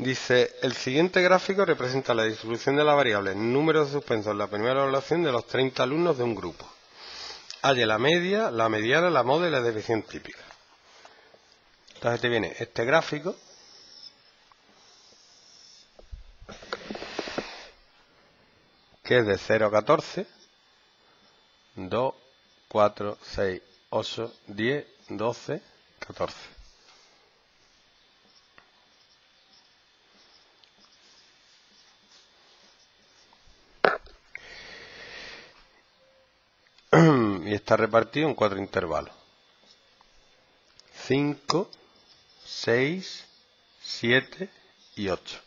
Dice, el siguiente gráfico representa la distribución de la variable número de suspensos en la primera evaluación de los 30 alumnos de un grupo. Halle la media, la mediana, la moda y la división típica. Entonces te viene este gráfico. Que es de 0 a 14. 2, 4, 6, 8, 10, 12, 14. Y está repartido en 4 intervalos. 5, 6, 7 y 8.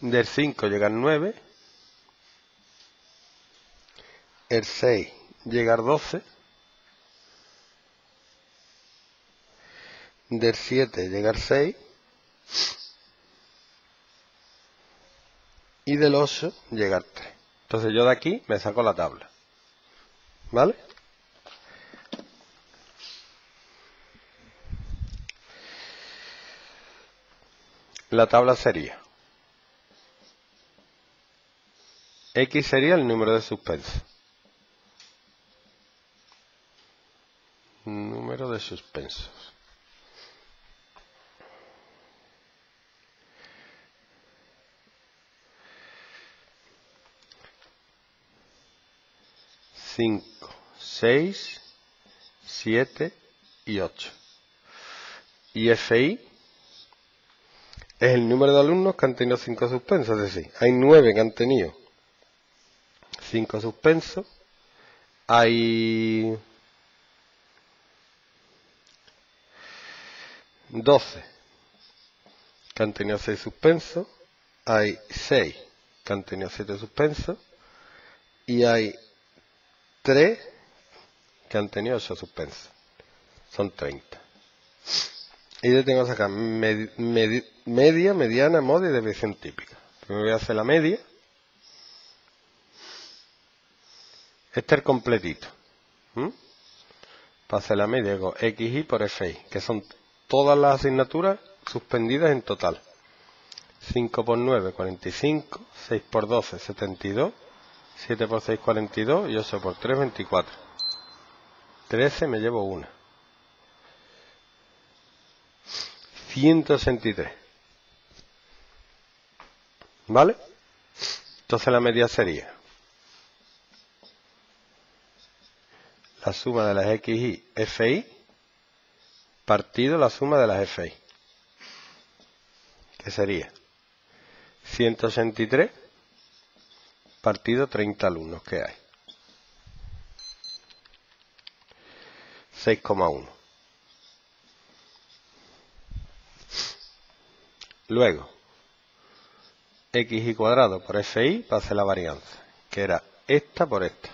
Del 5 llega al 9. El 6 llega al 12. Del 7 llega al 6. Y del 8 llega al 3. Entonces yo de aquí me saco la tabla. ¿Vale? La tabla sería... X sería el número de suspensos. Número de suspensos. Cinco, 6, 7 y 8. Y FI es el número de alumnos que han tenido 5 suspensos, es decir, hay 9 que han tenido 5 suspensos, hay 12 que han tenido 6 suspensos, hay 6 que han tenido 7 suspensos y hay 3 que han tenido 8 suspensos. Son 30. Y yo tengo que sacar media, mediana, moda y división típica. Primero voy a hacer la media. Este es el completito. Para hacer la media hago XY por FI, que son todas las asignaturas suspendidas en total. 5 por 9, 45. 6 por 12, 72. 7 por 6, 42. Y 8 por 3, 24. 13 me llevo una. 163. ¿Vale? Entonces la media sería... la suma de las XI, FI, partido la suma de las FI. Que sería 183 partido 30 alumnos que hay. 6,1. Luego, XI cuadrado por FI para hacer la varianza, que era esta por esta.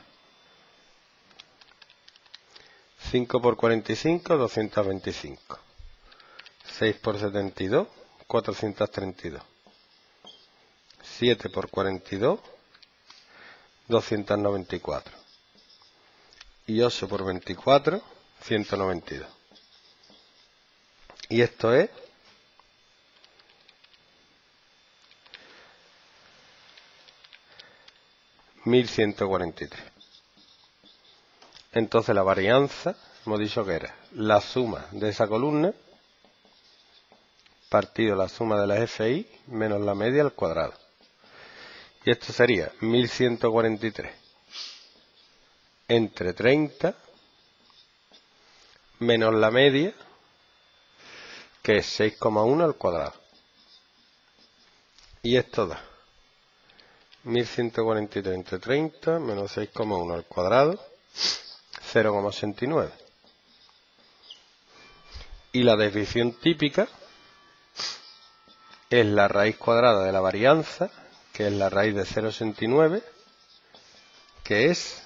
5 por 45, 225. 6 por 72, 432. 7 por 42, 294. Y 8 por 24, 192. Y esto es ...1143... Entonces la varianza, hemos dicho que era la suma de esa columna, partido la suma de las FI, menos la media al cuadrado. Y esto sería 1143 entre 30, menos la media, que es 6,1 al cuadrado. Y esto da 1143 entre 30, menos 6,1 al cuadrado, 0,89. Y la división típica es la raíz cuadrada de la varianza, que es la raíz de 0,89, que es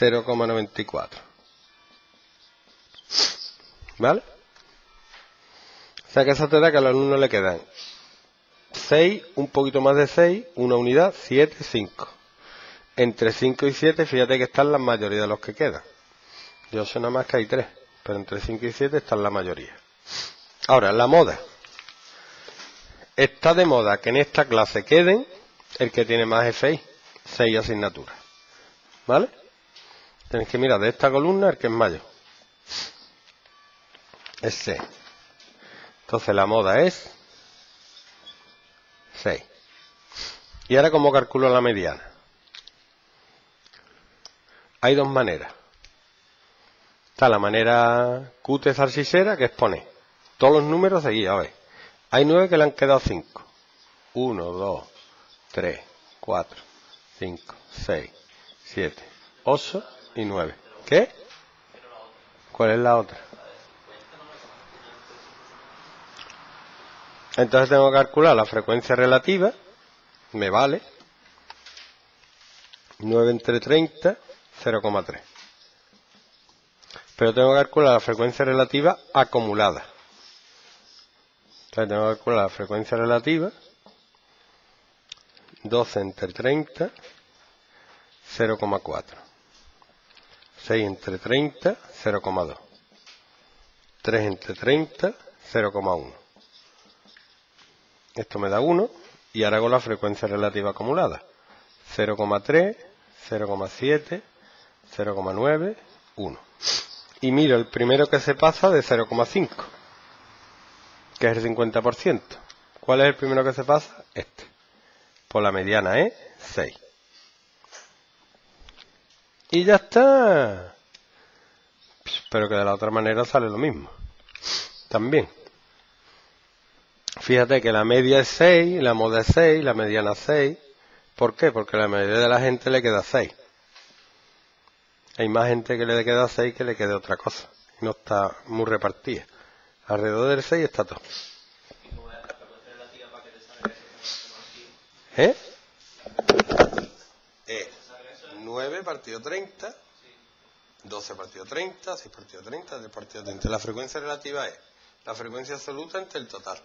0,94. ¿Vale? O sea que eso te da que al alumno le quedan 6, un poquito más de 6, una unidad, 7, 5. Entre 5 y 7, fíjate que están la mayoría de los que quedan. Yo sé nada más que hay tres, pero entre 5 y 7 están la mayoría. Ahora, la moda. Está de moda que en esta clase queden el que tiene más FI, 6 asignaturas. ¿Vale? Tenéis que mirar de esta columna el que es mayor. Es 6. Entonces la moda es 6. ¿Y ahora cómo calculo la mediana? Hay dos maneras. Está la manera cute zarcisera, que es poner todos los números seguidos. A ver, hay 9 que le han quedado 5. 1, 2, 3, 4, 5, 6, 7, 8 y 9. ¿Qué? ¿Cuál es la otra? Entonces tengo que calcular la frecuencia relativa. Me vale 9 entre 30, 0,3. Pero tengo que calcular la frecuencia relativa acumulada. Entonces tengo que calcular la frecuencia relativa. 12 entre 30, 0,4. 6 entre 30, 0,2. 3 entre 30, 0,1. Esto me da 1. Y ahora hago la frecuencia relativa acumulada. 0,3, 0,7, 0,9, 1. Y miro el primero que se pasa de 0,5, que es el 50%. ¿Cuál es el primero que se pasa? Este. Por la mediana es 6. Y ya está. Pero que de la otra manera sale lo mismo. También. Fíjate que la media es 6, la moda es 6, la mediana es 6. ¿Por qué? Porque a la mayoría de la gente le queda 6. Hay más gente que le queda 6 que le queda otra cosa. Y no está muy repartida. Alrededor del 6 está todo. ¿Eh? 9 partido 30, 12 partido 30, 6 partido 30, 3 partido 30. La frecuencia relativa es la frecuencia absoluta entre el total.